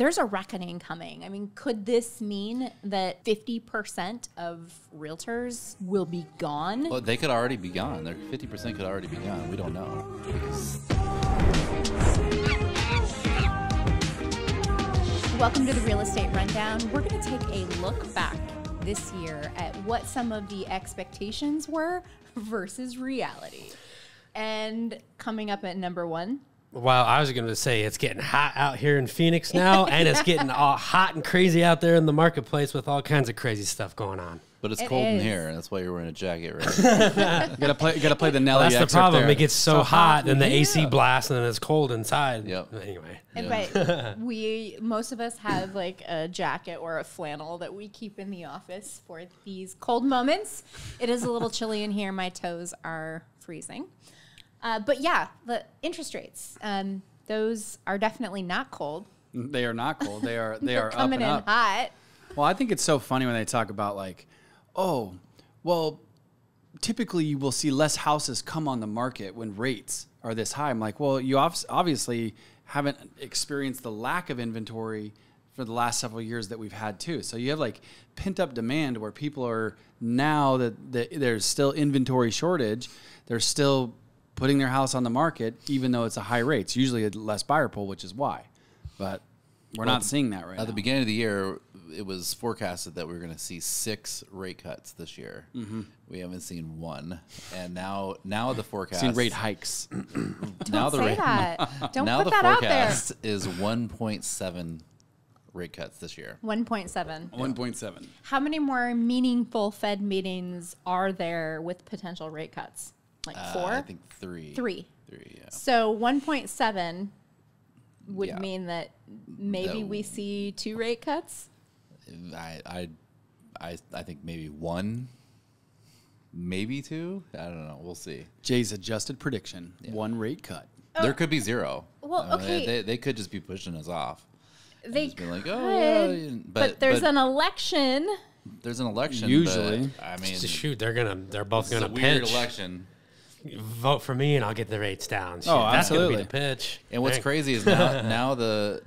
there's a reckoning coming. I mean, could this mean that 50% of realtors will be gone? Well, they could already be gone. 50% could already be gone. We don't know. Welcome to the Real Estate Rundown. We're going to take a look back this year at what some of the expectations were versus reality. And coming up at number one. Wow, I was going to say it's getting hot out here in Phoenix now, and it's getting all hot and crazy out there in the marketplace with all kinds of crazy stuff going on. But it's cold in here, and that's why you're wearing a jacket, right? you gotta play the Nelly. Well, that's the problem. It gets so hot, and the AC blasts, and then it's cold inside. Yep. Anyway. Yep. But most of us have like a jacket or a flannel that we keep in the office for these cold moments. It is a little chilly in here. My toes are freezing. But yeah, the interest rates. Those are definitely not cold. They are not cold. They are coming in hot. Well, I think it's so funny when they talk about like, oh, well, typically you will see less houses come on the market when rates are this high. I'm like, well, you obviously haven't experienced the lack of inventory for the last several years that we've had too. So you have like pent up demand where people are now that there's still inventory shortage. They're still putting their house on the market, even though it's a high rate. It's usually a less buyer pool, which is why. But we're not seeing that right now. At the beginning of the year, it was forecasted that we were going to see 6 rate cuts this year. Mm-hmm. We haven't seen one, and now the forecast seen rate hikes. Now the forecast is 1.7 rate cuts this year. 1.7. 1.7. How many more meaningful Fed meetings are there with potential rate cuts? Like 4. I think 3. 3. Yeah. So 1.7 would mean that maybe we see 2 rate cuts. I think maybe 1, maybe 2. I don't know. We'll see. Jay's adjusted prediction: 1 rate cut. Oh. There could be 0. Well, I mean, okay, they could just be pushing us off. They could, like, oh, yeah. but there's an election. There's an election. Usually, but, I mean, shoot, they're both gonna pinch. Weird election. Vote for me and I'll get the rates down. Shoot, oh, that's absolutely gonna be the pitch. And what's crazy is now the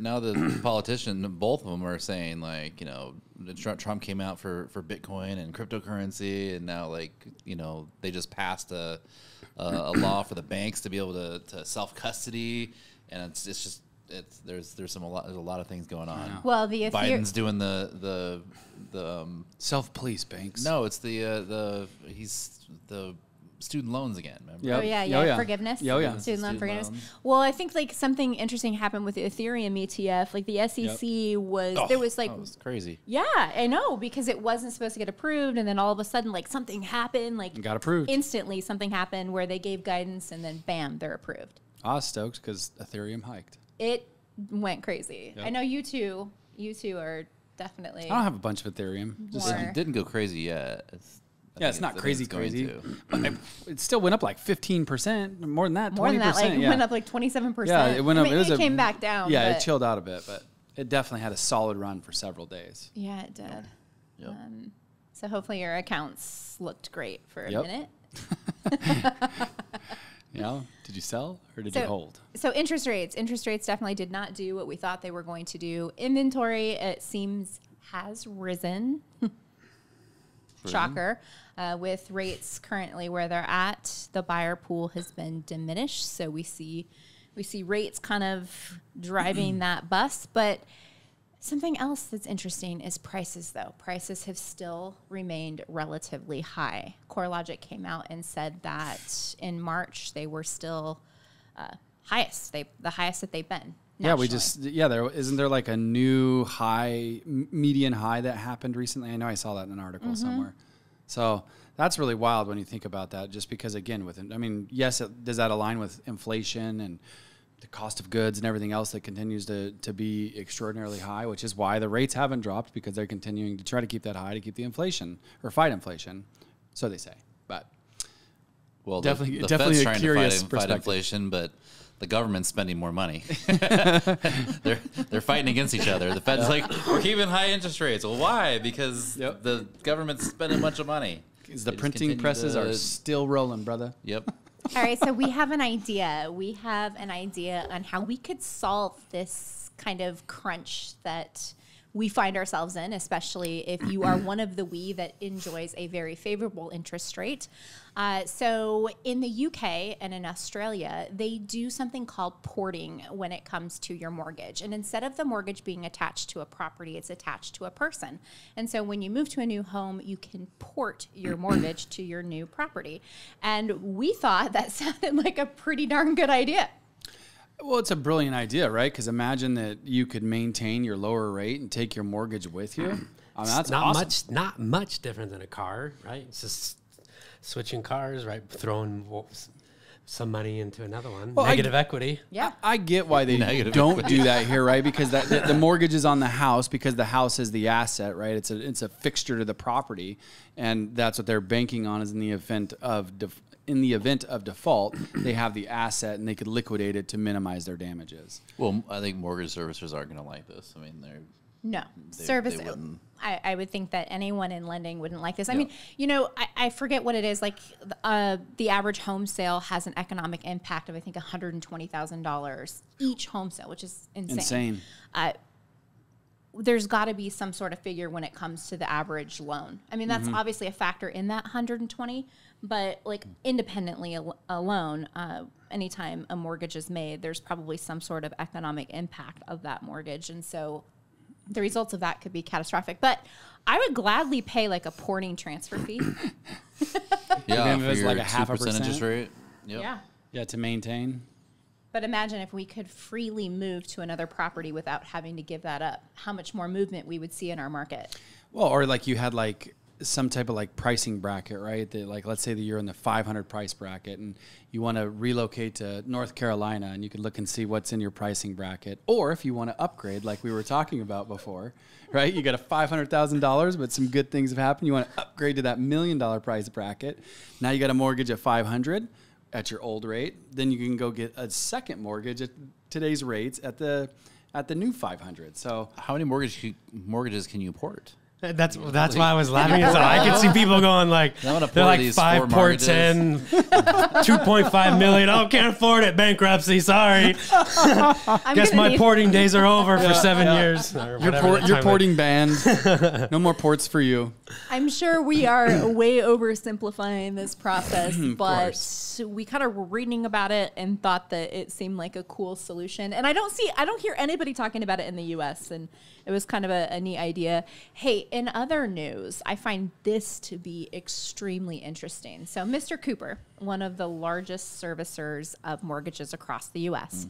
politician, both of them are saying, like, you know, Trump came out for Bitcoin and cryptocurrency, and now, like, you know, they just passed a law for the banks to be able to self custody, and there's a lot of things going on. Well, Biden's doing the self police banks. No, it's the student loans again, remember? Yep. Oh, yeah, yeah. Oh, yeah. Forgiveness. Oh, yeah. Student loan forgiveness. Well, I think, like, something interesting happened with the Ethereum ETF. Like, the SEC was, there was, like, was crazy. Yeah, I know, because it wasn't supposed to get approved. And then all of a sudden, like, something happened. Like, it got approved. Instantly, something happened where they gave guidance, and then, bam, they're approved. I was stoked because Ethereum hiked. It went crazy. Yep. I know you two are definitely. I don't have a bunch of Ethereum. Just didn't go crazy yet. It's not crazy. But it still went up like 15%, more than that, 20%. More than that, like, went up like 27%. Yeah, it went up. I mean, it came back down. Yeah, it chilled out a bit, but it definitely had a solid run for several days. Yeah, it did. Yep. So hopefully your accounts looked great for a minute. You know, did you sell or did you hold? So interest rates definitely did not do what we thought they were going to do. Inventory, it seems, has risen. Shocker. With rates currently where they're at, the buyer pool has been diminished. So we see rates kind of driving that bus. But something else that's interesting is prices, though. Prices have still remained relatively high. CoreLogic came out and said that in March they were still highest. The highest that they've been. Nationally. Yeah, isn't there like a new high, median high that happened recently? I know I saw that in an article somewhere. So that's really wild when you think about that, just because, again, I mean, yes, does that align with inflation and the cost of goods and everything else that continues to be extraordinarily high, which is why the rates haven't dropped, because they're continuing to try to keep that high to keep the inflation, or fight inflation, so they say. But well, definitely Fed's trying curious to fight inflation, but the government's spending more money. they're fighting against each other. The Fed's like, we're keeping high interest rates. Well, why? Because the government's spending a bunch of money. The printing presses are still rolling, brother. Yep. All right, so we have an idea. We have an idea on how we could solve this kind of crunch that we find ourselves in, especially if you are one of the we that enjoys a very favorable interest rate. So in the UK and in Australia, they do something called porting when it comes to your mortgage. And instead of the mortgage being attached to a property, it's attached to a person. And so when you move to a new home, you can port your mortgage to your new property. And we thought that sounded like a pretty darn good idea. Well, it's a brilliant idea, right? Because imagine that you could maintain your lower rate and take your mortgage with you. I mean, that's not much different than a car, right? It's just switching cars, right? Throwing some money into another one. Well, negative equity. Yeah, I get why they don't do that here, right? Because that, the mortgage is on the house because the house is the asset, right? It's a fixture to the property, and that's what they're banking on is in the event of default, they have the asset and they could liquidate it to minimize their damages. Well, I think mortgage servicers aren't going to like this. I mean, they wouldn't. I would think that anyone in lending wouldn't like this. Yeah. I mean, you know, I forget what it is. Like the average home sale has an economic impact of, I think, $120,000 each home sale, which is insane. There's got to be some sort of figure when it comes to the average loan. I mean, that's obviously a factor in that 120, but like independently alone, anytime a mortgage is made, there's probably some sort of economic impact of that mortgage. And so the results of that could be catastrophic, but I would gladly pay like a porting transfer fee. Yeah. It was like a 0.5% interest rate. Yep. Yeah. Yeah. To maintain. But imagine if we could freely move to another property without having to give that up, how much more movement we would see in our market. Well, or like you had like some type of like pricing bracket, right? That like, let's say that you're in the 500 price bracket and you want to relocate to North Carolina and you can look and see what's in your pricing bracket. Or if you want to upgrade, like we were talking about before, right? You got a $500,000, but some good things have happened. You want to upgrade to that $1 million price bracket. Now you got a mortgage at 500. At your old rate, then you can go get a second mortgage at today's rates at the new 500. So how many mortgages can you port? That's why I was laughing. It's like, I could see people going like, they're like 5 ports in, 2.5 million. Oh, can't afford it. Bankruptcy. Sorry. Guess my porting days are over for 7 years. Your porting ban. No more ports for you. I'm sure we are way oversimplifying this process, but we kind of were reading about it and thought that it seemed like a cool solution. And I don't hear anybody talking about it in the U.S. and it was kind of a neat idea. Hey, in other news, I find this to be extremely interesting. So Mr. Cooper, one of the largest servicers of mortgages across the U.S.,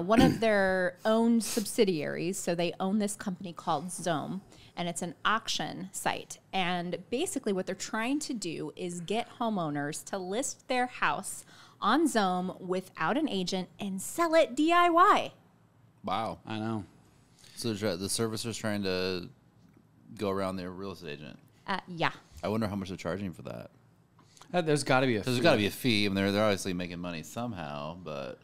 one of their own subsidiaries, so they own this company called Xome, and it's an auction site. And basically what they're trying to do is get homeowners to list their house on Xome without an agent and sell it DIY. Wow, I know. So the servicer's trying to go around their real estate agent. Yeah. I wonder how much they're charging for that. There's got to be a fee. There's got to be a fee. I mean, they're obviously making money somehow, but...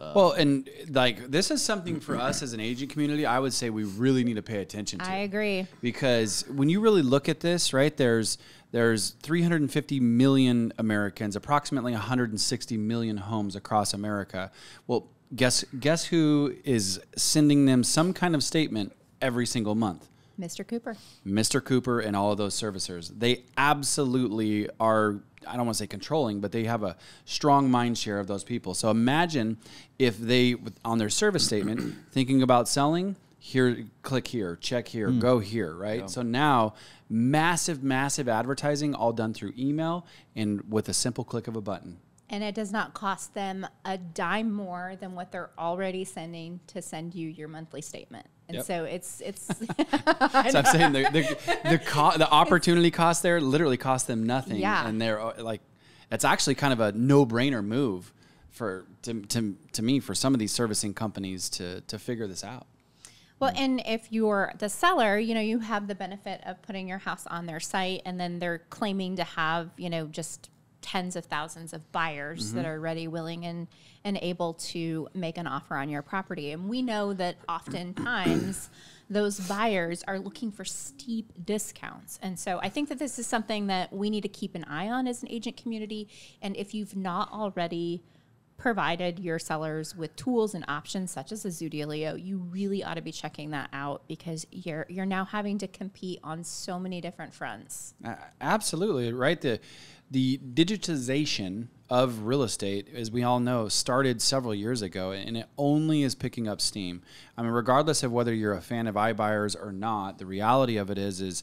well, and like this is something for us as an agent community, I would say we really need to pay attention to. I agree. Because when you really look at this, right, there's 350 million Americans, approximately 160 million homes across America. Well, guess who is sending them some kind of statement every single month? Mr. Cooper. Mr. Cooper and all of those servicers. They absolutely are, I don't want to say controlling, but they have a strong mind share of those people. So imagine if they, on their service statement, thinking about selling, here, click here, check here, go here, right? Yeah. So now, massive, massive advertising all done through email and with a simple click of a button. And it does not cost them a dime more than what they're already sending to send you your monthly statement. And so it's so I'm saying the opportunity cost there literally cost them nothing. Yeah. And they're like, it's actually kind of a no-brainer move to me for some of these servicing companies to figure this out. Well, and if you're the seller, you know, you have the benefit of putting your house on their site and then they're claiming to have, you know, just tens of thousands of buyers that are ready, willing, and able to make an offer on your property. And we know that oftentimes those buyers are looking for steep discounts. And so I think that this is something that we need to keep an eye on as an agent community. And if you've not already provided your sellers with tools and options such as a Zoodealio, you really ought to be checking that out, because you're now having to compete on so many different fronts. Absolutely, right? The digitization of real estate, as we all know, started several years ago, and it only is picking up steam. I mean, regardless of whether you're a fan of iBuyers or not, the reality of it is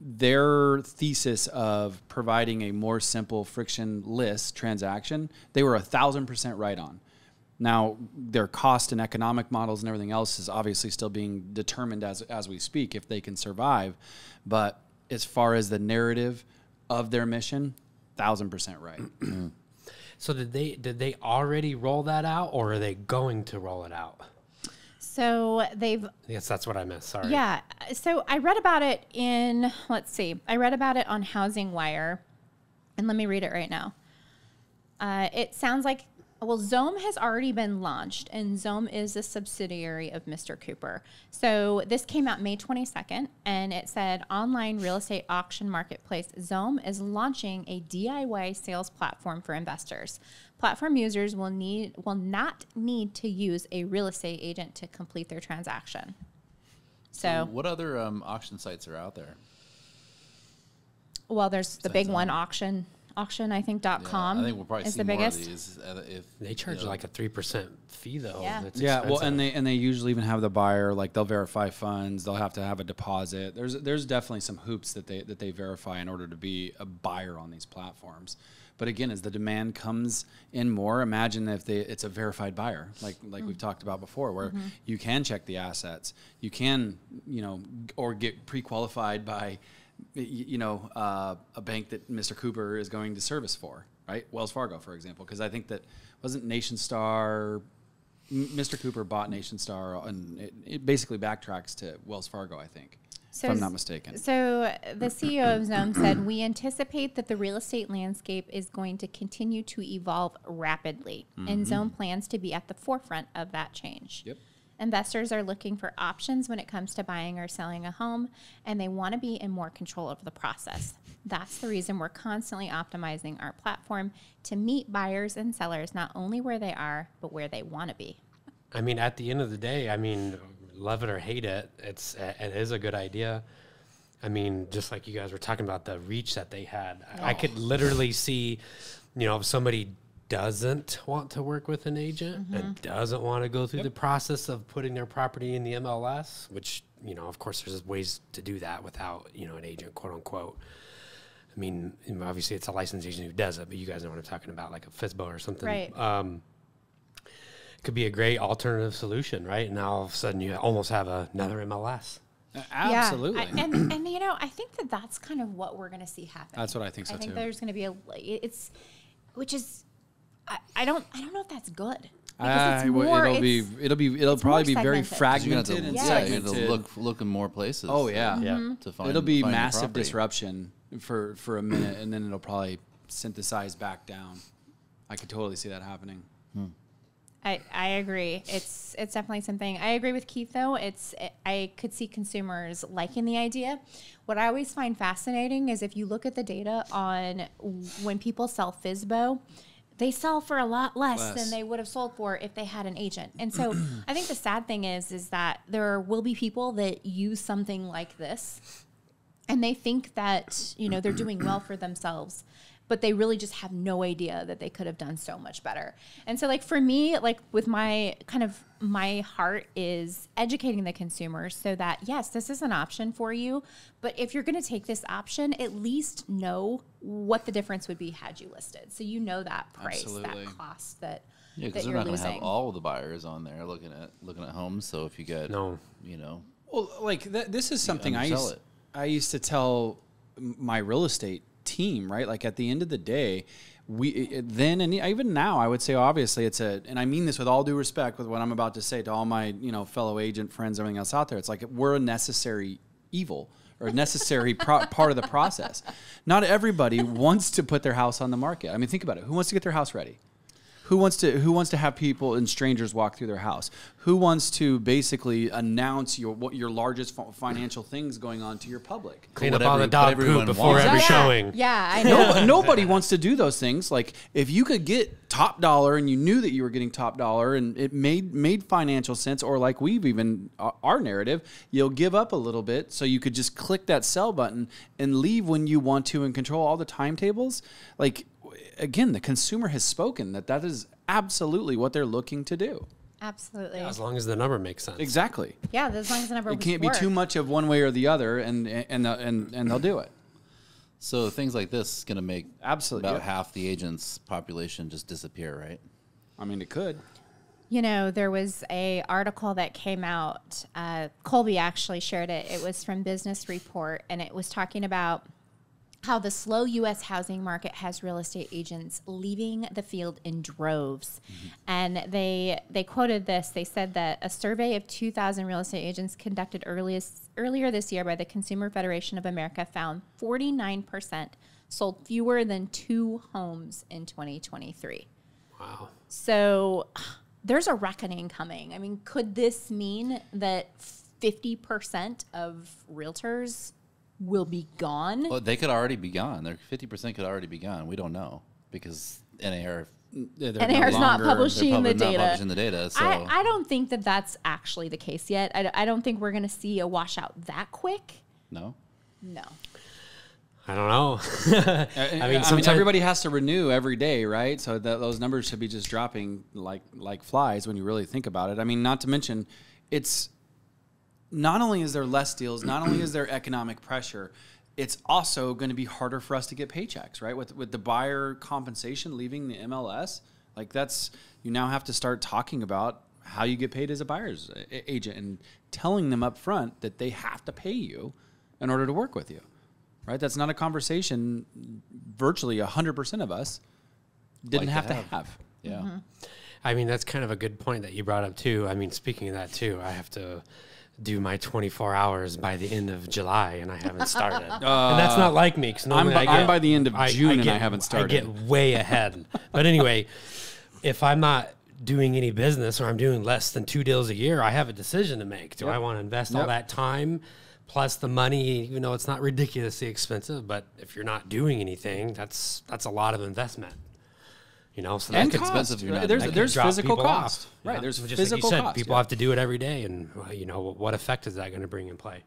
their thesis of providing a more simple, frictionless transaction, they were 1,000% right on. Now, their cost and economic models and everything else is obviously still being determined as we speak, if they can survive. But as far as the narrative of their mission, 1,000% right. So did they already roll that out, or are they going to roll it out? So they've... Yes, that's what I meant. Sorry. Yeah. So I read about it in, let's see, I read about it on Housing Wire. And let me read it right now. It sounds like, well, Xome has already been launched, and Xome is a subsidiary of Mr. Cooper. So this came out May 22nd, and it said, online real estate auction marketplace Xome is launching a DIY sales platform for investors. Platform users will not need to use a real estate agent to complete their transaction. So what other auction sites are out there? Well, there's the big one, auction, I think, .com. Yeah, I think we'll probably see the biggest. More of these if they charge like a 3% fee, though. Yeah. That's expensive. Well, and they usually even have the buyer, like, they'll verify funds. They'll have to have a deposit. There's definitely some hoops that they verify in order to be a buyer on these platforms. But again, as the demand comes in more, imagine if it's a verified buyer, like we've talked about before, where you can check the assets, you can, or get pre-qualified by, a bank that Mr. Cooper is going to service for, right? Wells Fargo, for example, because I think that wasn't Nationstar. Mr. Cooper bought Nationstar, and it basically backtracks to Wells Fargo, I think, so, if I'm not mistaken. So the CEO of Xome said, we anticipate that the real estate landscape is going to continue to evolve rapidly, and Xome plans to be at the forefront of that change. Yep. Investors are looking for options when it comes to buying or selling a home, and they want to be in more control of the process. That's the reason we're constantly optimizing our platform to meet buyers and sellers not only where they are, but where they want to be. I mean, at the end of the day, I mean, love it or hate it, it is a good idea. I mean, just like you guys were talking about the reach that they had, oh. I could literally see, if somebody doesn't want to work with an agent and doesn't want to go through the process of putting their property in the MLS, which, of course, there's ways to do that without, an agent, quote unquote. I mean, obviously it's a licensed agent who does it, but you guys know what I'm talking about, like a FSBO or something. Right. It could be a great alternative solution, right? And now all of a sudden you almost have another MLS. Absolutely. Yeah, and I think that's kind of what we're going to see happen. That's what I think so too. I think there's going to be I don't know if that's good. It'll probably be very fragmented and segmented. It'll look in more places. Oh yeah, to find, it'll be massive disruption for a minute, and then it'll probably synthesize back down. I could totally see that happening. I agree. It's definitely something. I agree with Keith though. I could see consumers liking the idea. What I always find fascinating is if you look at the data on when people sell FSBO. They sell for a lot less than they would have sold for if they had an agent. And so I think the sad thing is that there will be people that use something like this, and they think that, they're doing well for themselves, but they really just have no idea that they could have done so much better. And so, like, for me, like, with my my heart is educating the consumer so that, yes, this is an option for you, but if you're going to take this option, at least know what the difference would be had you listed. So you know that price, that cost, that you're losing. Yeah, because they're not going to have all the buyers on there looking at homes. So if you get, Well, like, this is something I used to tell my real estate team, right? Like, at the end of the day, and even now, I would say, obviously it's and I mean this with all due respect with what I'm about to say to all my, fellow agent friends, everything else out there. It's like, we're a necessary evil or a necessary part of the process. Not everybody wants to put their house on the market. I mean, think about it. Who wants to get their house ready? Who wants to have people and strangers walk through their house? Who wants to basically announce your largest financial things going on to your public? Clean up all the dog poop before every showing. Yeah, I know. Nobody wants to do those things. Like, if you could get top dollar and you knew that you were getting top dollar and it made financial sense, or like we've even our narrative, you'll give up a little bit so you could just click that sell button and leave when you want to and control all the timetables. Like, again, the consumer has spoken that is absolutely what they're looking to do. Absolutely. Yeah, as long as the number makes sense. Exactly. Yeah, as long as the number works. It can't be too much of one way or the other, and they'll do it. So things like this is going to make absolutely about half the agents' population just disappear, right? I mean, it could. You know, there was an article that came out. Colby actually shared it. It was from Business Report, and it was talking about how the slow U.S. housing market has real estate agents leaving the field in droves. Mm-hmm. And they quoted this. They said that a survey of 2,000 real estate agents conducted earlier this year by the Consumer Federation of America found 49% sold fewer than 2 homes in 2023. Wow. So there's a reckoning coming. I mean, could this mean that 50% of realtors will be gone? Well, they could already be gone. Their 50% could already be gone. We don't know because NAR is not publishing the data. So I don't think that that's actually the case yet. I don't think we're going to see a washout that quick. No. No. I don't know. I mean, everybody has to renew every day, right? So those numbers should be just dropping like flies when you really think about it. I mean, not to mention, it's not only is there less deals, not only is there economic pressure, it's also going to be harder for us to get paychecks, right? With the buyer compensation leaving the MLS, like you now have to start talking about how you get paid as a buyer's agent and telling them up front that they have to pay you in order to work with you, right? That's not a conversation virtually 100% of us didn't like have to have. Yeah. Mm-hmm. I mean, that's kind of a good point that you brought up too. I mean, speaking of that too, I have to do my 24 hours by the end of July, and I haven't started. And that's not like me, because normally I'm by the end of June and I haven't started. I get way ahead. But anyway, if I'm not doing any business or I'm doing less than 2 deals a year, I have a decision to make. Do I want to invest all that time plus the money, even though it's not ridiculously expensive? But if you're not doing anything, that's a lot of investment. You know, so that's expensive. There's physical cost, right? There's physical cost. People have to do it every day, and you know, what effect is that going to bring in play?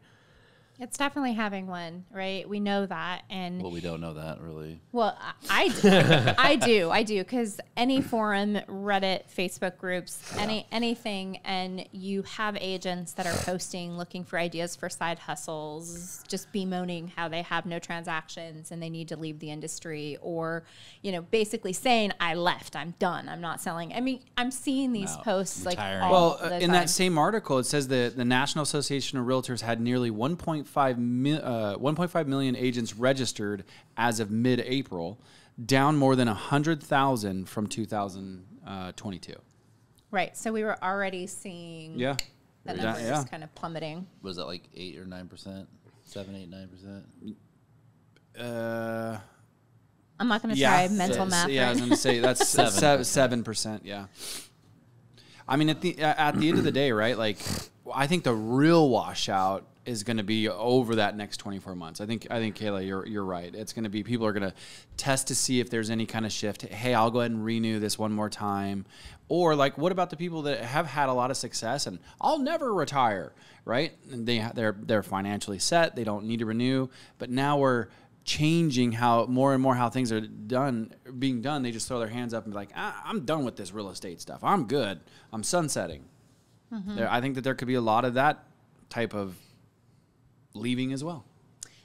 It's definitely having one, right? We know that, and well, we don't know that really. Well, I do, I do, because any forum, Reddit, Facebook groups, anything, and you have agents that are posting, looking for ideas for side hustles, just bemoaning how they have no transactions and they need to leave the industry, or you know, basically saying, "I left, I'm done, I'm not selling." I mean, I'm seeing these posts retiring. Like all the time. In that same article, it says that the National Association of Realtors had nearly 1.5 million agents registered as of mid-April, down more than 100,000 from 2022. Right, so we were already seeing that number just kind of plummeting. Was that like 8 or 9%? 7, 8, 9%? I'm not going to try mental math. Yeah, I was going to say that's 7%, yeah. I mean, at the end of the day, right, like I think the real washout is going to be over that next 24 months. I think Kayla, you're right. It's going to be, people are going to test to see if there's any kind of shift. Hey, I'll go ahead and renew this one more time. Or like, what about the people that have had a lot of success and I'll never retire, right? And they're financially set. They don't need to renew. But now we're changing how more and more how things are being done. They just throw their hands up and be like, I'm done with this real estate stuff. I'm good. I'm sunsetting. Mm-hmm. I think that there could be a lot of that type of leaving as well.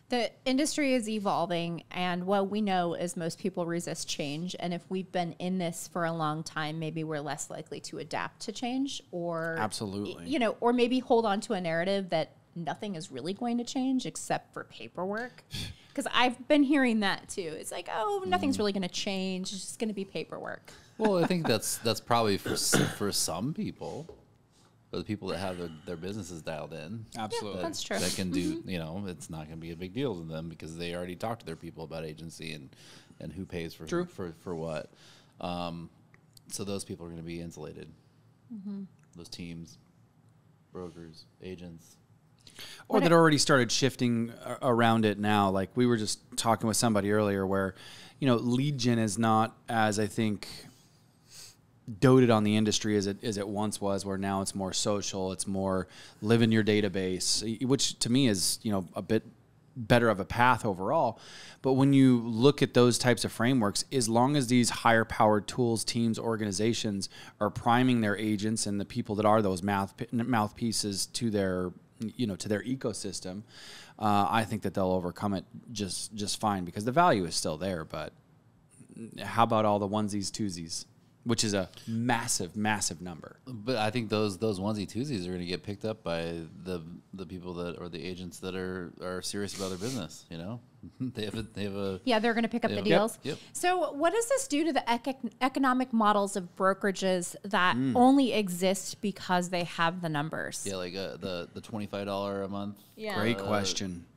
The industry is evolving, and what we know is most people resist change, and if we've been in this for a long time, maybe we're less likely to adapt to change, or absolutely, you know, or maybe hold on to a narrative that nothing is really going to change except for paperwork, because I've been hearing that too. It's like, oh, nothing's really going to change, it's just going to be paperwork. Well, I think that's probably for some people. But the people that have their businesses dialed in. Absolutely. Yeah, that's true. That can do, you know, it's not going to be a big deal to them because they already talked to their people about agency and who pays for what. So those people are going to be insulated. Mm-hmm. Those teams, brokers, agents. Or that already started shifting around it now. Like we were just talking with somebody earlier where, you know, lead gen is not as, I think, doted on the industry as it once was, where now it's more social, it's more live in your database, which to me is, you know, a bit better of a path overall. But when you look at those types of frameworks, as long as these higher powered tools, teams, organizations are priming their agents and the people that are those mouthpieces to their, you know, to their ecosystem, I think that they'll overcome it just fine, because the value is still there. But how about all the onesies, twosies, which is a massive, massive number? But I think those onesie twosies are going to get picked up by the people that, or the agents that are serious about their business. You know, they have a yeah. They're going to pick up the deals. Yep. So what does this do to the economic models of brokerages that only exist because they have the numbers? Yeah, like the $25 a month. Yeah. Great question.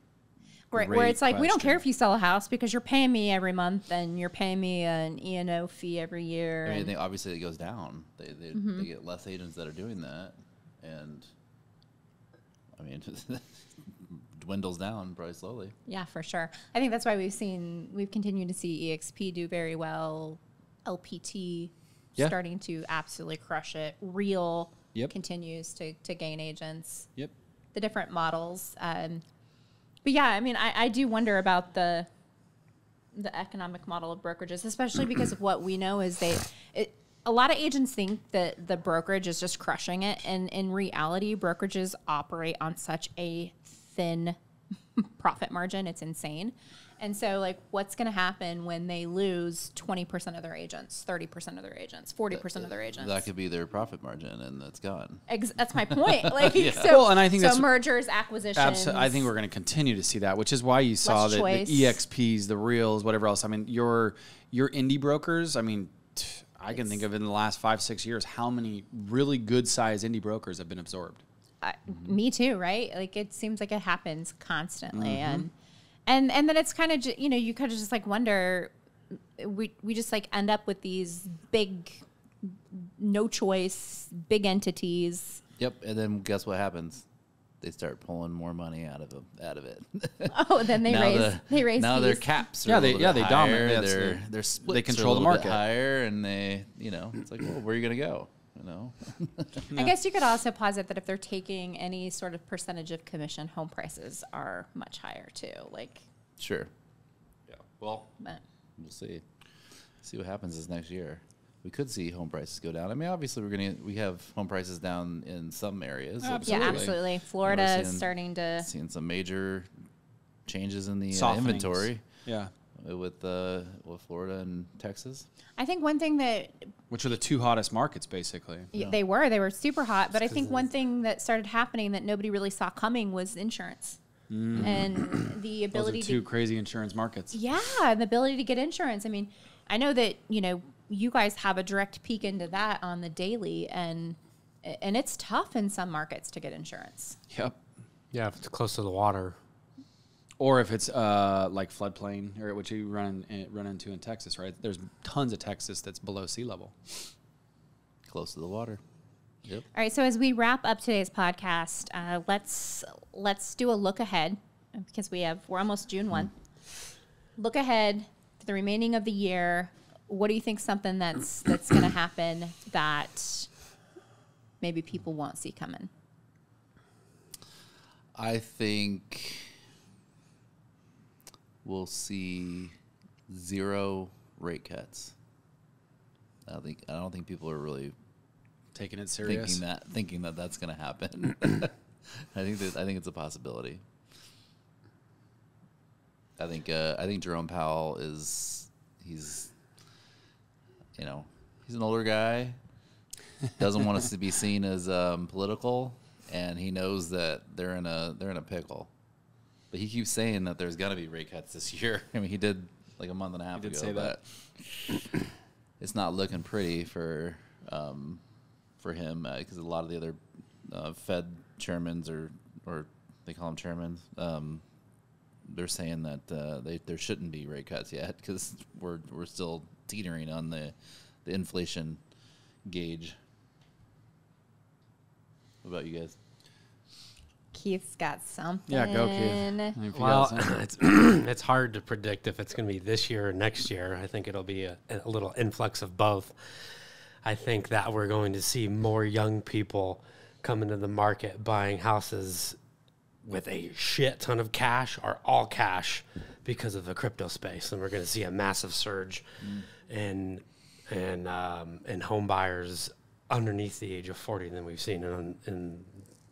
Right, where it's like, we don't care if you sell a house because you're paying me every month and you're paying me an E&O fee every year. I mean, obviously it goes down. They get less agents that are doing that. And, I mean, dwindles down probably slowly. Yeah, for sure. I think that's why we've continued to see EXP do very well. LPT starting to absolutely crush it. Real continues to gain agents. Yep. The different models. But yeah, I mean, I do wonder about the economic model of brokerages, especially because of what we know is a lot of agents think that the brokerage is just crushing it. And in reality, brokerages operate on such a thin profit margin. It's insane. And so, like, what's going to happen when they lose 20% of their agents, 30% of their agents, 40% of their agents? That could be their profit margin, and that's gone. That's my point. Like, and I think so. Mergers, acquisitions. I think we're going to continue to see that, which is why you saw that the EXPs, the Reels, whatever else. I mean, your indie brokers. I mean, I can think of in the last 5-6 years how many really good size indie brokers have been absorbed. Me too, right? Like, it seems like it happens constantly, And then it's kind of, you know, you kind of just like wonder, we just like end up with these big, no choice, big entities. Yep. And then guess what happens? They start pulling more money out of it. Oh, then they raise. Now their caps are a little bit higher. Dominate. Their splits, they control the market higher, and they, you know, it's like, well, where are you gonna go? You know. I guess you could also posit that if they're taking any sort of percentage of commission, home prices are much higher too. Like, sure, yeah. Well, we'll see what happens this next year. We could see home prices go down. I mean, obviously we have home prices down in some areas. Oh, absolutely. Yeah, absolutely. Florida is seeing some major changes in the inventory. Yeah. With Florida and Texas. I think one thing that... Which are the two hottest markets, basically. Yeah. They were super hot. But I think one thing that started happening that nobody really saw coming was insurance. And the ability to... Those are two crazy insurance markets. Yeah, and the ability to get insurance. I mean, I know that, you know, you guys have a direct peek into that on the daily. And it's tough in some markets to get insurance. Yep. Yeah, if it's close to the water. Or if it's like floodplain, or which you run into in Texas, right? There's tons of Texas that's below sea level, close to the water. Yep. All right. So as we wrap up today's podcast, let's do a look ahead, because we're almost June 1. Look ahead to the remaining of the year. What do you think? Something that's going to happen that maybe people won't see coming. I think we'll see 0 rate cuts. I don't think people are really taking it serious. Thinking that that's going to happen. I think it's a possibility. I think Jerome Powell he's an older guy, doesn't want us to be seen as political, and he knows that they're in a pickle. But he keeps saying that there's going to be rate cuts this year. I mean, he did like a month and a half ago. He did say that. It's not looking pretty for him, because a lot of the other Fed chairmans, or they call them chairmen, they're saying that there shouldn't be rate cuts yet, because we're still teetering on the inflation gauge. What about you guys? Keith's got something. Yeah, go Keith. Well, it's hard to predict if it's going to be this year or next year. I think it'll be a little influx of both. I think that we're going to see more young people come into the market buying houses with a shit ton of cash or all cash because of the crypto space, and we're going to see a massive surge in home buyers underneath the age of 40 than we've seen in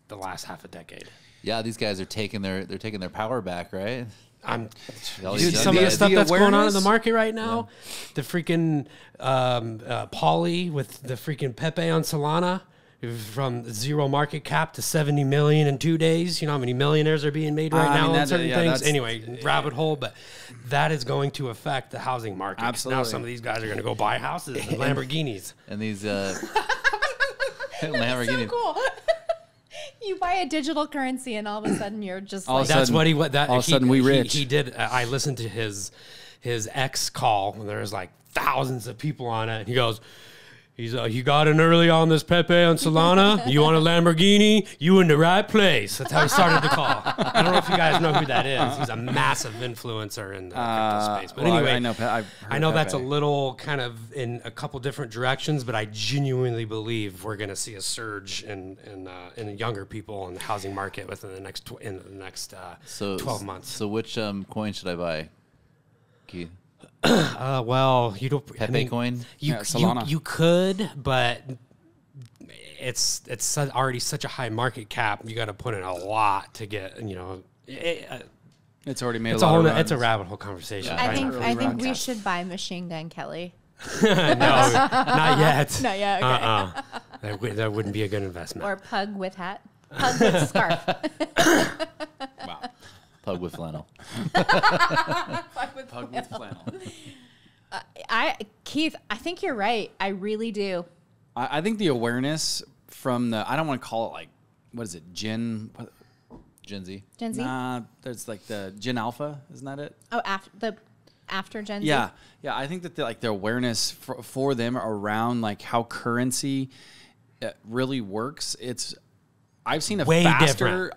the last half a decade. Yeah, these guys are taking their power back, right? Dude, some of the stuff that's going on in the market right now, the freaking Pauly with the freaking Pepe on Solana, from zero market cap to 70 million in 2 days. You know how many millionaires are being made right now on certain things? Anyway, rabbit hole, but that is going to affect the housing market. Absolutely. Now some of these guys are going to go buy houses and Lamborghinis. And these Lamborghinis. So cool. You buy a digital currency and all of a sudden you're just all like... All of a sudden we rich. He did. I listened to his ex call when there was like thousands of people on it. And he goes... you got in early on this Pepe on Solana. You want a Lamborghini? You in the right place. That's how he started the call. I don't know if you guys know who that is. He's a massive influencer in the crypto space. But anyway, I know that's a little kind of in a couple different directions, but I genuinely believe we're going to see a surge in younger people in the housing market within the next 12 months. So which coin should I buy, Keith? Well, you don't. Pepe coin? You could, but it's already such a high market cap. You got to put in a lot to get, you know. It's already made. It's a rabbit hole conversation. Yeah. I think we should buy Machine Gun Kelly. No, not yet. Not yet. Okay. That wouldn't be a good investment. Or pug with hat, pug with scarf. Wow. Pug with flannel. Pug with flannel. Keith, I think you're right. I really do. I think the awareness from the, I don't want to call it like, what is it, Gen Z? Gen Z? Nah, there's like the Gen Alpha, isn't that it? Oh, after Gen Z? Yeah, yeah. I think that the awareness for them around like how currency really works, I've seen a faster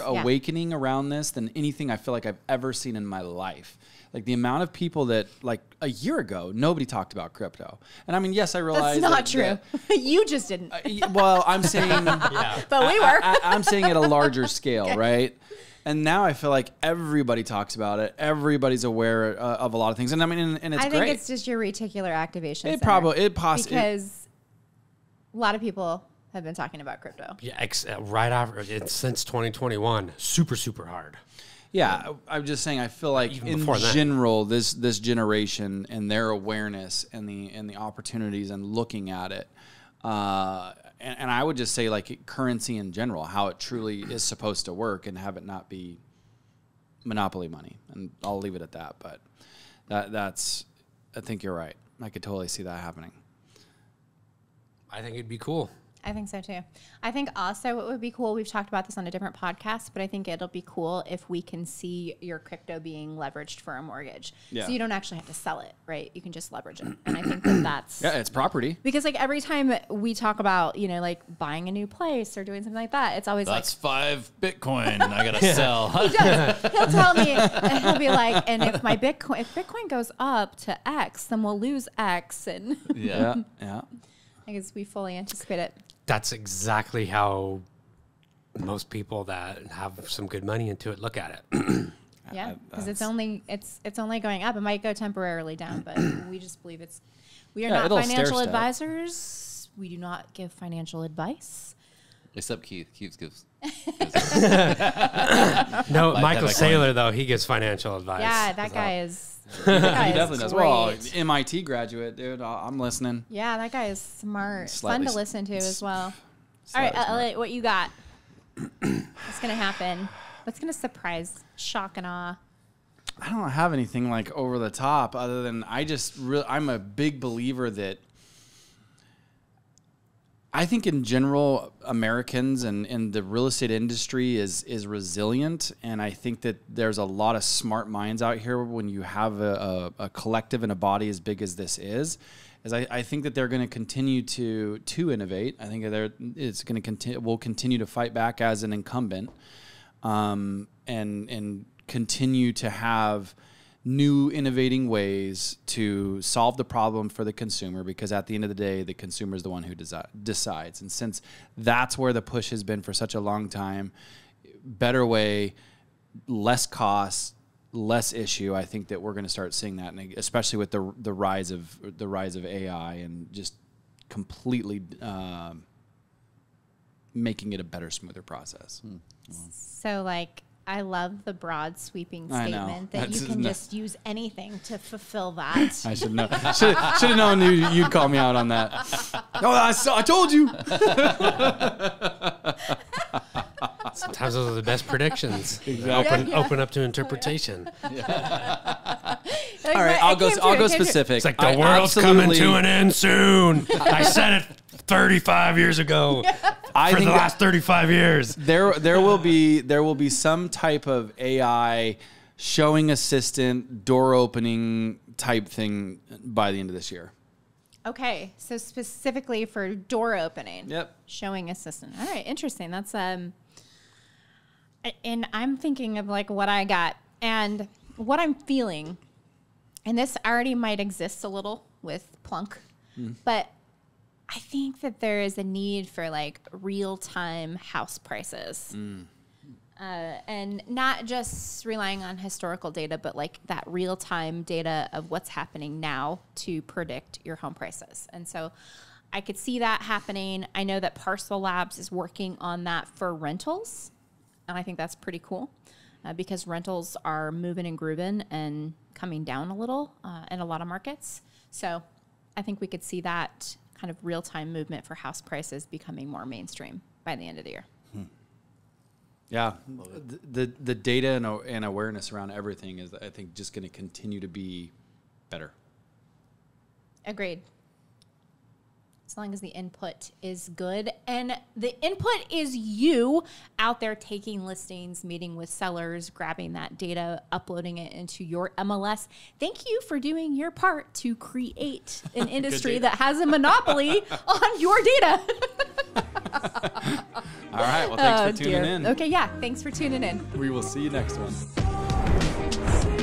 awakening around this than anything I feel like I've ever seen in my life. Like the amount of people that like a year ago, nobody talked about crypto. And I mean, yes, I realize that's not true. You just didn't. Well, I'm saying, yeah. But we were. I'm saying at a larger scale, okay. Right? And now I feel like everybody talks about it. Everybody's aware of a lot of things, and I mean, and it's great. I think it's just your reticular activation. Because a lot of people have been talking about crypto. Yeah, right after since 2021, super hard. Yeah, I'm just saying. I feel like even in general, this generation and their awareness and the opportunities and looking at it, and I would just say like currency in general, how it truly is supposed to work, and have it not be monopoly money. And I'll leave it at that. But that's, I think you're right. I could totally see that happening. I think it'd be cool. I think so too. I think also it would be cool, we've talked about this on a different podcast, but I think it'll be cool if we can see your crypto being leveraged for a mortgage. Yeah. So you don't actually have to sell it, right? You can just leverage it. And I think that's... Yeah, it's property. Because like every time we talk about, you know, like buying a new place or doing something like that, it's always that's like... That's 5 Bitcoin I got to sell. He does. He'll tell me, and he'll be like, and if Bitcoin goes up to X, then we'll lose X. And yeah, yeah. I guess we fully anticipate it. That's exactly how most people that have some good money into it look at it. Yeah, because it's only going up. It might go temporarily down, but we just believe it's. We are not financial advisors. We do not give financial advice. Except Keith. Keith gives. No, Michael Saylor though, he gives financial advice. Yeah, that guy is. He definitely does. Well, MIT graduate, dude. I'm listening. Yeah, that guy is smart. Fun to listen to as well. All right, Elliot, what you got? What's going to happen? What's going to surprise, shock, and awe? I don't have anything like over the top other than I'm a big believer that I think in general, Americans and the real estate industry is resilient. And I think that there's a lot of smart minds out here when you have a collective and a body as big as this is. is I think that they're going to continue to innovate. I think that it's going to continue. We'll continue to fight back as an incumbent, and continue to have new innovating ways to solve the problem for the consumer, because at the end of the day, the consumer is the one who decides. And since that's where the push has been for such a long time, better way, less cost, less issue. I think that we're going to start seeing that, and especially with the rise of AI and just completely making it a better, smoother process. So, like, I love the broad sweeping statement that you can just use anything to fulfill that. I should know. Should have known you'd call me out on that. No, I told you. Sometimes those are the best predictions. Exactly. Open up to interpretation. Yeah. All right, I'll go specific. It's like the world's coming to an end soon. I said it 35 years ago. For the last 35 years. There will be some type of AI showing assistant door opening type thing by the end of this year. Okay, so specifically for door opening. Yep. Showing assistant. All right, interesting. That's and I'm thinking of like what I got and what I'm feeling. And this already might exist a little with Plunk. But I think that there is a need for like real-time house prices. And not just relying on historical data, but like that real-time data of what's happening now to predict your home prices. And so I could see that happening. I know that Parcel Labs is working on that for rentals. And I think that's pretty cool because rentals are moving and grooving and coming down a little in a lot of markets. So I think we could see that kind of real-time movement for house prices becoming more mainstream by the end of the year. Yeah, the data and awareness around everything is, I think, just going to continue to be better. Agreed. As long as the input is good. And the input is you out there taking listings, meeting with sellers, grabbing that data, uploading it into your MLS. Thank you for doing your part to create an industry that has a monopoly on your data. All right. Well, thanks for tuning in. Okay. Yeah. Thanks for tuning in. We will see you next one.